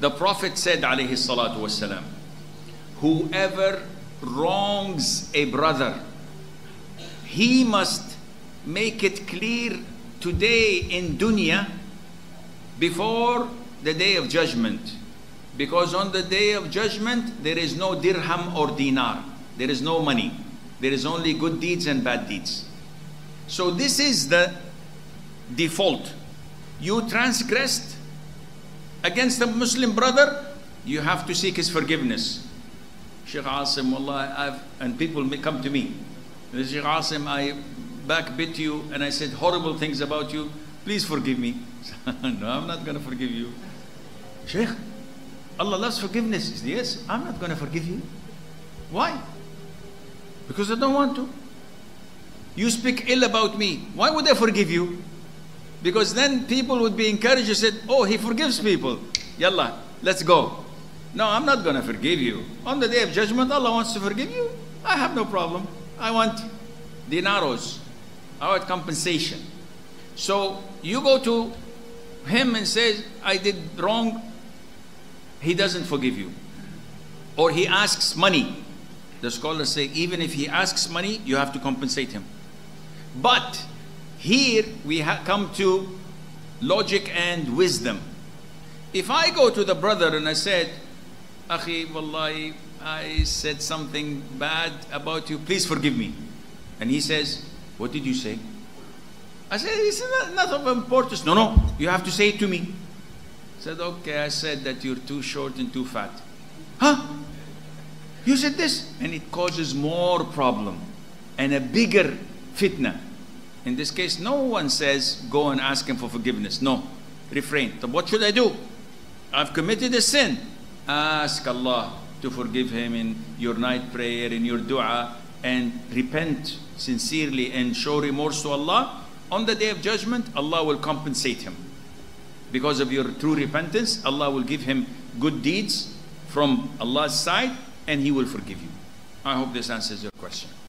The Prophet said, alayhi salatu wasalam, whoever wrongs a brother, he must make it clear today in dunya before the day of judgment. Because on the day of judgment, there is no dirham or dinar. There is no money. There is only good deeds and bad deeds. So this is the default. You transgressed against a Muslim brother, you have to seek his forgiveness. Sheikh Asim, wallah, and people come to me. Sheikh Asim, I backbit you and I said horrible things about you. Please forgive me. No, I'm not going to forgive you. Sheikh, Allah loves forgiveness. Yes, I'm not going to forgive you. Why? Because I don't want to. You speak ill about me. Why would I forgive you? Because then people would be encouraged to say, oh, he forgives people. Yalla, let's go. No, I'm not going to forgive you. On the day of judgment, Allah wants to forgive you. I have no problem. I want dinaros. I want compensation. So you go to him and say, I did wrong. He doesn't forgive you. Or he asks money. The scholars say, even if he asks money, you have to compensate him. But here we come to logic and wisdom. If I go to the brother and I said, Akhi, wallahi, I said something bad about you, please forgive me. And he says, what did you say? I said, it's not of importance. No, no, you have to say it to me. I said, okay, I said that you're too short and too fat. Huh? You said this? And it causes more problem and a bigger fitna. In this case, no one says, go and ask him for forgiveness. No. Refrain. So what should I do? I've committed a sin. Ask Allah to forgive him in your night prayer, in your dua, and repent sincerely and show remorse to Allah. On the day of judgment, Allah will compensate him. Because of your true repentance, Allah will give him good deeds from Allah's side, and he will forgive you. I hope this answers your question.